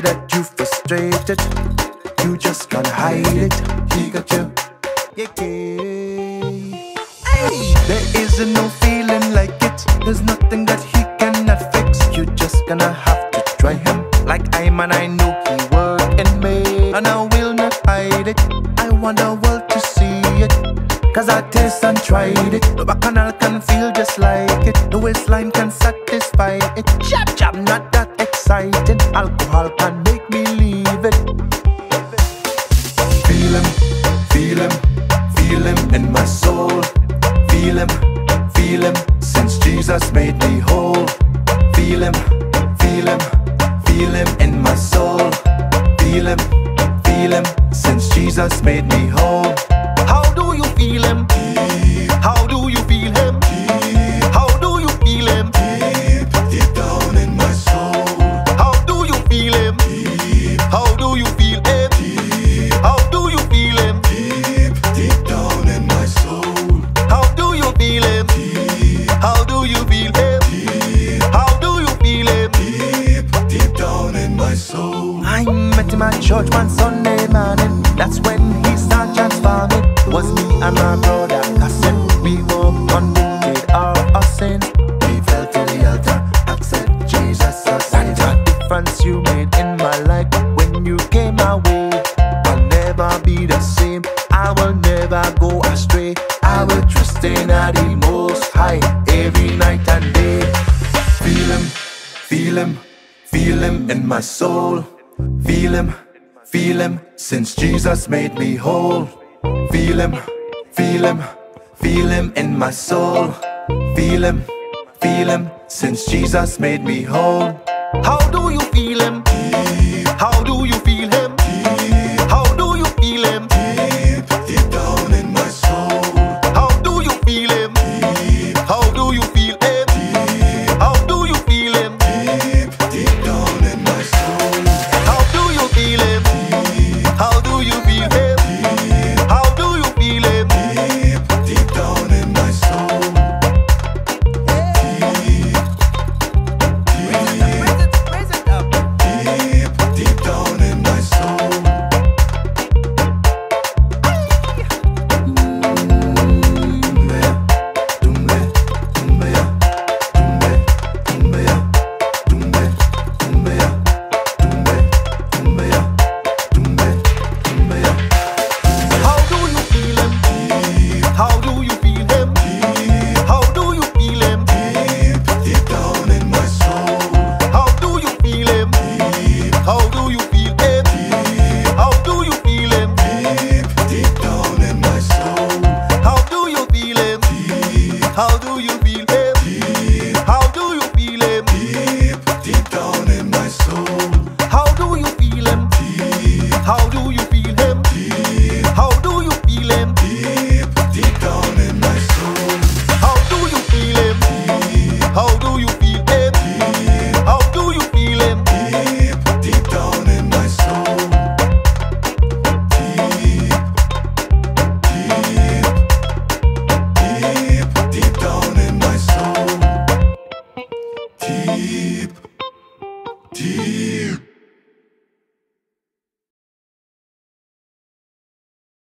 you that you frustrated. You just can't hide it. He got you. Hey. There isn't no feeling like it. There's nothing that he cannot fix. You just gonna have to try him. Like I man, I know he worked in me, and I will not hide it. I want the world to see it, 'cause I taste and tried it. The bacchanal can feel just like it. The waistline can satisfy it. Jab jab, not that exciting. Alcohol can make me leave it. Feel him, feel him, feel him in my soul. Feel him, feel him, since Jesus made me whole. Feel him, feel him, feel him in my soul. Feel him, since Jesus made me whole. How do you feel him? Deep. How do you feel him? Deep. How do you feel him? Deep, deep down in my soul. How do you feel him? Deep. How do you feel him? Deep. How do you feel him? Deep, deep down in my soul. How do you feel him? Deep. How do you feel him? Deep. How do you feel him? Deep, deep down in my soul. I met him at church one Sunday morning. That's when he started transforming. It was me and my brother Cassim. We were convicted of our sins. We fell to the altar, accepted Jesus as Savior. That's the difference you made in my life. When you came my way, I'll never be the same. I will never go astray. I will trust in the Most High every night and day. Feel him, feel him, feel him in my soul. Feel him, feel him, since Jesus made me whole. Feel him, feel him, feel him in my soul. Feel him, since Jesus made me whole. How do you feel him?